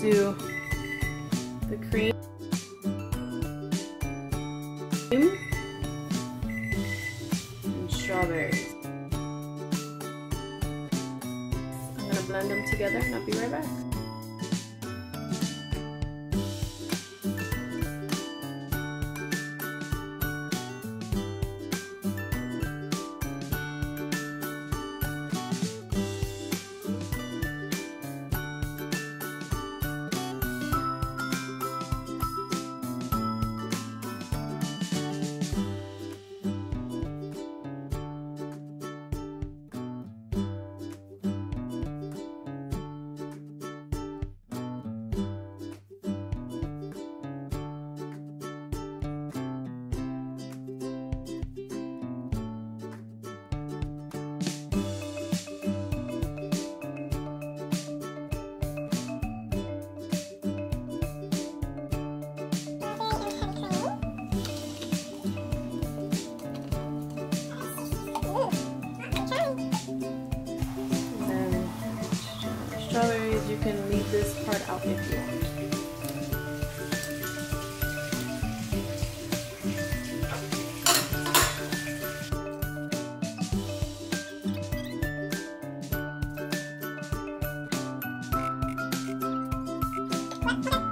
do the cream. And strawberries. I'm gonna blend them together and I'll be right back. Strawberries, you can leave this part out if you want.